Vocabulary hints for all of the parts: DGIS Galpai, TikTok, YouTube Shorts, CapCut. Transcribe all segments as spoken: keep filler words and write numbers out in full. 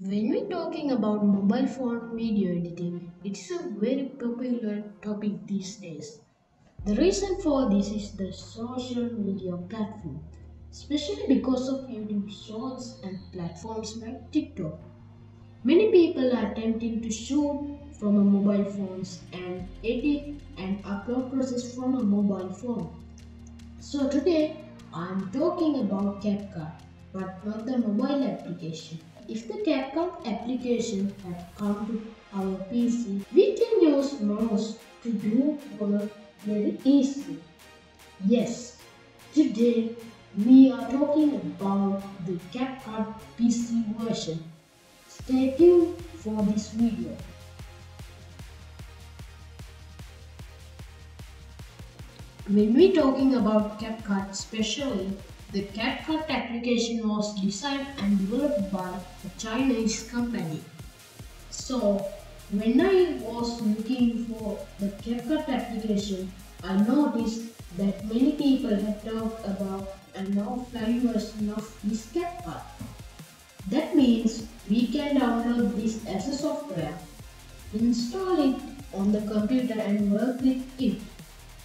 When we talking about mobile phone video editing, it's a very popular topic these days. The reason for this is the social media platform, especially because of YouTube Shorts and platforms like TikTok. Many people are attempting to shoot from a mobile phones and edit and upload process from a mobile phone. So today I'm talking about CapCut, but not the mobile application. If the CapCut application had come to our P C, we can use mouse to do work very easily. Yes, today we are talking about the CapCut P C version. Stay tuned for this video. When we talking about CapCut especially, the CapCut application was designed and developed by a Chinese company. So, when I was looking for the CapCut application, I noticed that many people had talked about a offline version of this CapCut. That means we can download this as a software, install it on the computer and work with it.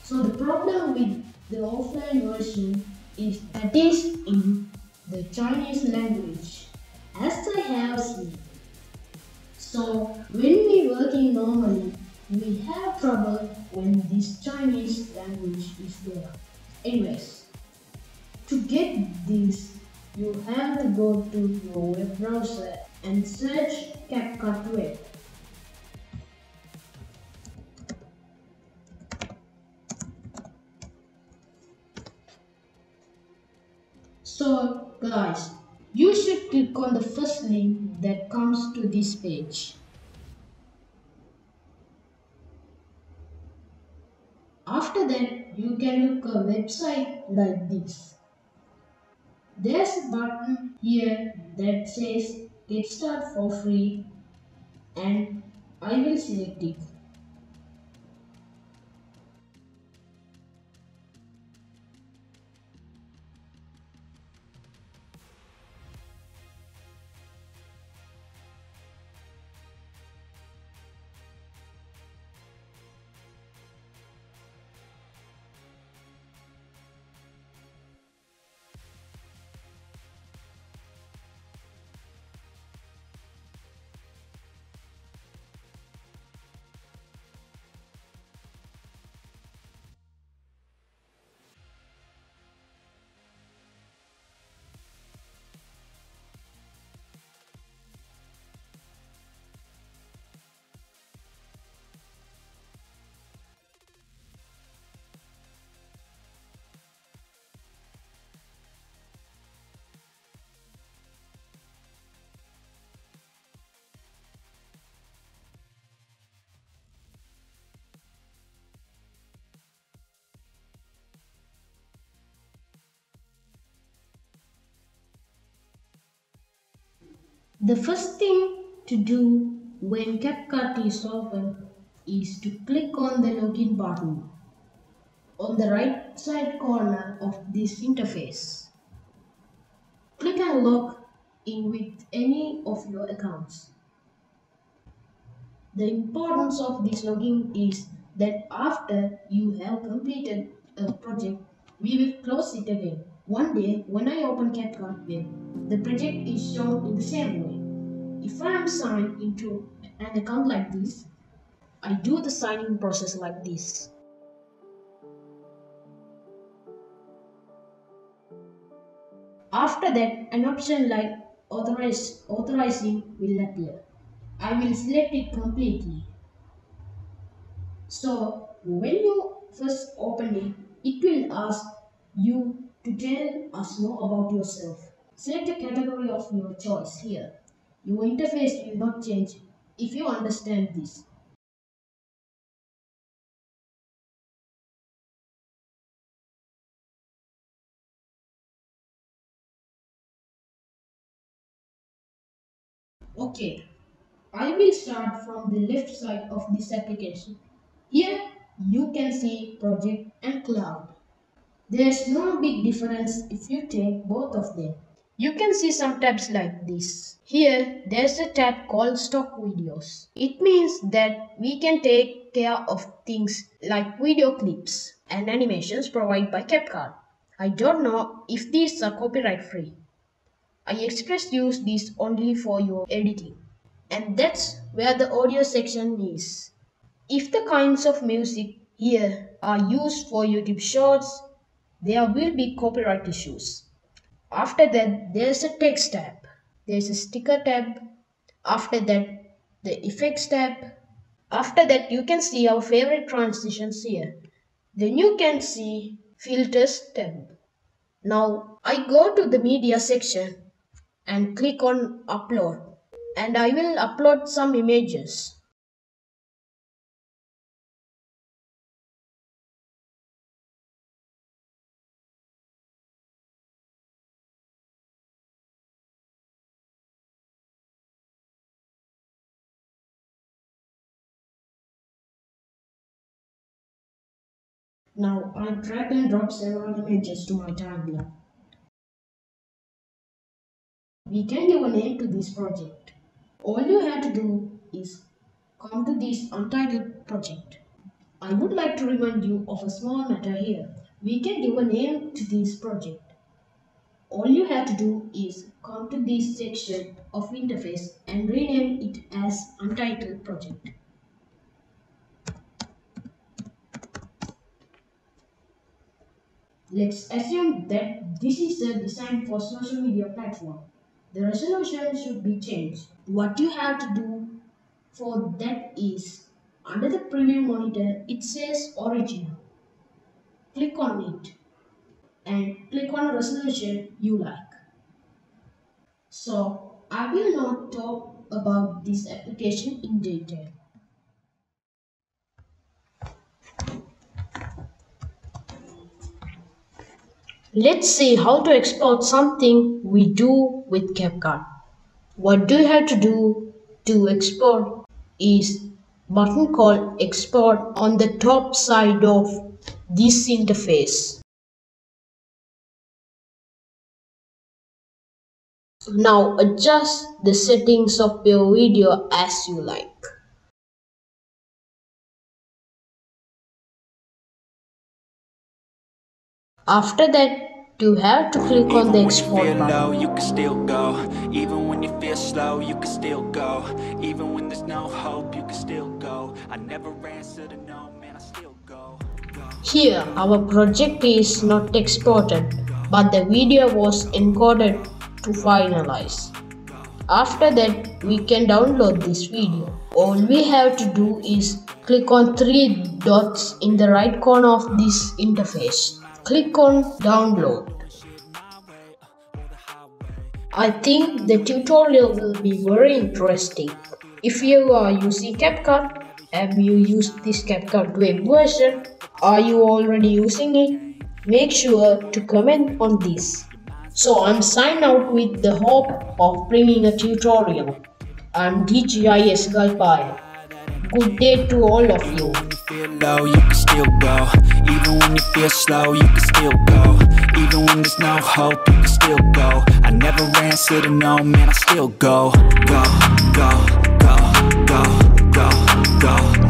So the problem with the offline version is that is in the Chinese language, as I have seen. So when we working normally, we have trouble when this Chinese language is there. Anyways, to get this, you have to go to your web browser and search CapCut Web. So guys, you should click on the first link that comes to this page. After that, you can look a website like this. There's a button here that says Get Started for free, and I will select it. The first thing to do when CapCut is open is to click on the login button on the right side corner of this interface. Click and log in with any of your accounts. The importance of this login is that after you have completed a project, we will close it again. One day, when I open CapCut Web, the project is shown in the same way. If I am signed into an account like this, I do the signing process like this. After that, an option like authorize, authorizing will appear. I will select it completely. So, when you first open it, it will ask you to tell us more about yourself. Select a category of your choice here. Your interface will not change if you understand this. Okay, I will start from the left side of this application. Here you can see project and cloud. There's no big difference if you take both of them. You can see some tabs like this. Here there's a tab called stock videos. It means that we can take care of things like video clips and animations provided by CapCut. I don't know if these are copyright free. I express use these only for your editing. And that's where the audio section is. If the kinds of music here are used for YouTube Shorts, there will be copyright issues. After that, there's a text tab, there's a sticker tab, after that the effects tab. After that you can see our favorite transitions here. Then you can see filters tab. Now I go to the media section and click on upload, and I will upload some images. Now I drag and drop several images to my timeline. We can give a name to this project. All you have to do is come to this untitled project. I would like to remind you of a small matter here. We can give a name to this project. All you have to do is come to this section of interface and rename it as untitled project. Let's assume that this is a design for social media platform. The resolution should be changed. What you have to do for that is, under the preview monitor, it says original. Click on it and click on a resolution you like. So, I will not talk about this application in detail. Let's see how to export something we do with CapCut. What do you have to do to export is button called export on the top side of this interface. Now adjust the settings of your video as you like. After that, you have to click even on the export button. Low, you can still go. Even when you feel slow, you can still go. Even when there's no hope, you can still go. I never answer to no, man, I still go. Go. Here, our project is not exported, but the video was encoded to finalize. After that, we can download this video. All we have to do is click on three dots in the right corner of this interface. Click on download. I think the tutorial will be very interesting. If you are using CapCut, have you used this CapCut web version? Are you already using it? Make sure to comment on this. So I'm signing out with the hope of bringing a tutorial. I'm D G I S Galpai. Good day to all of you. Even when you feel slow, you can still go. Even when there's no hope, you can still go. I never answer to no, man, I still go. Go, go, go, go, go, go, go.